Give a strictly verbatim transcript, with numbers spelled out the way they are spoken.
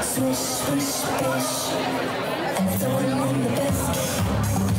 Swish, swish, swish, and throw them on the basket.